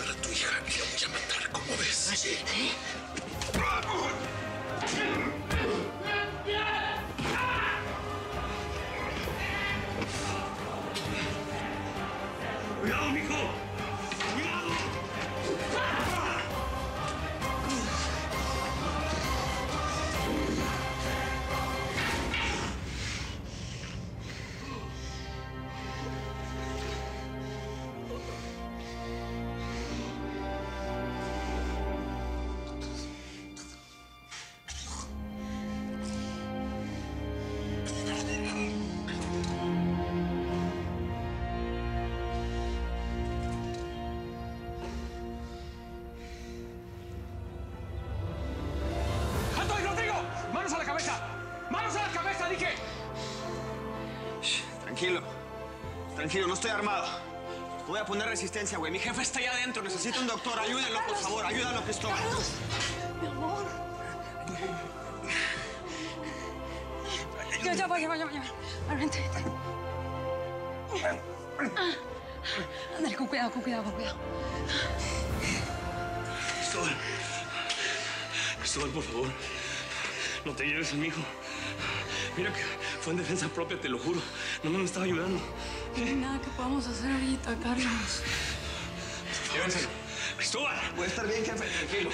buscar a tu hija y la voy a matar, ¿cómo ves? ¿Así? ¡Cuidado, mijo! ¡Cuidado! Tranquilo, no estoy armado. Voy a poner resistencia, güey. Mi jefe está allá adentro. Necesito un doctor. Ayúdenlo, por favor. Ayúdalo, Cristóbal. Carlos, mi amor. Yo voy. Vente. Ándale, con cuidado. Cristóbal, por favor. No te lleves a mi hijo. Mira que fue en defensa propia, te lo juro. No me estaba ayudando. No hay nada que podamos hacer ahorita, Carlos. Llévense. Cristóbal. Voy a estar bien, jefe. Tranquilo.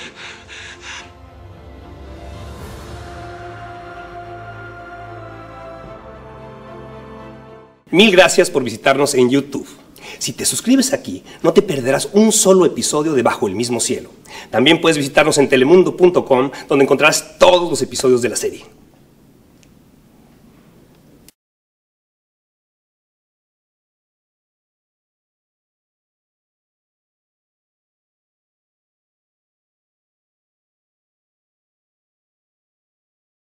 Mil gracias por visitarnos en YouTube. Si te suscribes aquí, no te perderás un solo episodio de Bajo el mismo cielo. También puedes visitarnos en telemundo.com, donde encontrarás todos los episodios de la serie.